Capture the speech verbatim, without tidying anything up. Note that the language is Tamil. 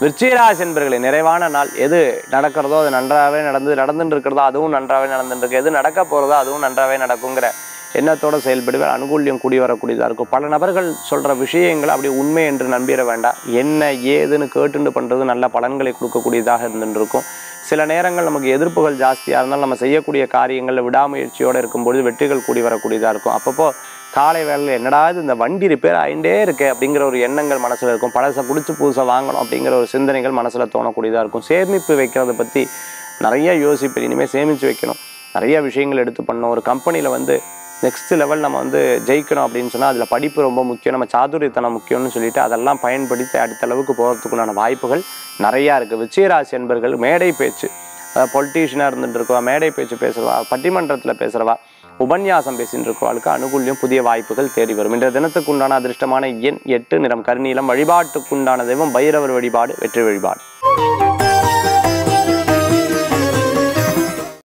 விருச்சிகராசி என்பவர்களே, நிறைவான நாள். எது நடக்கிறதோ அது நன்றாகவே நடந்து நடந்துட்டு இருக்கிறதோ அதுவும் நன்றாகவே நடந்துட்டுருக்கு. எது நடக்க போகிறதோ அதுவும் நன்றாகவே நடக்குங்கிற எண்ணத்தோடு செயல்படுவேன். அனுகூல்யம் கூடி வரக்கூடியதாக இருக்கும். பல நபர்கள் சொல்கிற விஷயங்களை அப்படி உண்மை என்று நம்பிட வேண்டாம். என்ன ஏதுன்னு கேட்டுண்டு பண்ணுறது நல்ல பலன்களை கொடுக்கக்கூடியதாக இருந்துட்டு இருக்கும். சில நேரங்கள் நமக்கு எதிர்ப்புகள் ஜாஸ்தியாக இருந்தாலும் நம்ம செய்யக்கூடிய காரியங்களில் விடாமுயற்சியோடு இருக்கும்பொழுது வெற்றிகள் கூடி வரக்கூடியதாக இருக்கும். அப்பப்போ காலை வேலையில் என்னடாது இந்த வண்டி ரிப்பேர் ஆகிட்டே இருக்கு அப்படிங்கிற ஒரு எண்ணங்கள் மனசில் இருக்கும். பழசை பிடிச்சி புதுசாக வாங்கணும் அப்படிங்கிற ஒரு சிந்தனைகள் மனசில் தோணக்கூடியதாக இருக்கும். சேமிப்பு வைக்கிறத பற்றி நிறைய யோசிப்பேன். இனிமேல் சேமித்து வைக்கணும், நிறைய விஷயங்கள் எடுத்து பண்ணணும். ஒரு கம்பெனியில் வந்து நெக்ஸ்ட் லெவல் நம்ம வந்து ஜெயிக்கணும் அப்படின்னு சொன்னால் அதில் படிப்பு ரொம்ப முக்கியம், நம்ம சாதுரியத்தனம் முக்கியம்னு சொல்லிட்டு அதெல்லாம் பயன்படுத்தி அடுத்த அளவுக்கு போகிறதுக்குண்டான வாய்ப்புகள் நிறையா இருக்குது. விருச்சிகராசி என்பர்கள் மேடை பேச்சு, அதாவது பொலிட்டீஷியனாக இருந்துட்டு இருக்கவா, மேடை பேச்சு பேசுகிறவா, பட்டிமன்றத்தில் பேசுகிறவா, உபன்யாசம் பேசிகிட்டு இருக்கிறவாளுக்கு அனுகூல்யம் புதிய வாய்ப்புகள் தேடி வரும். இன்றைய தினத்துக்கு உண்டான அதிர்ஷ்டமான எண் எட்டு, நிறம் கருநீலம். வழிபாட்டுக்குண்டான தெய்வம் பைரவர் வழிபாடு, வெற்றி வழிபாடு.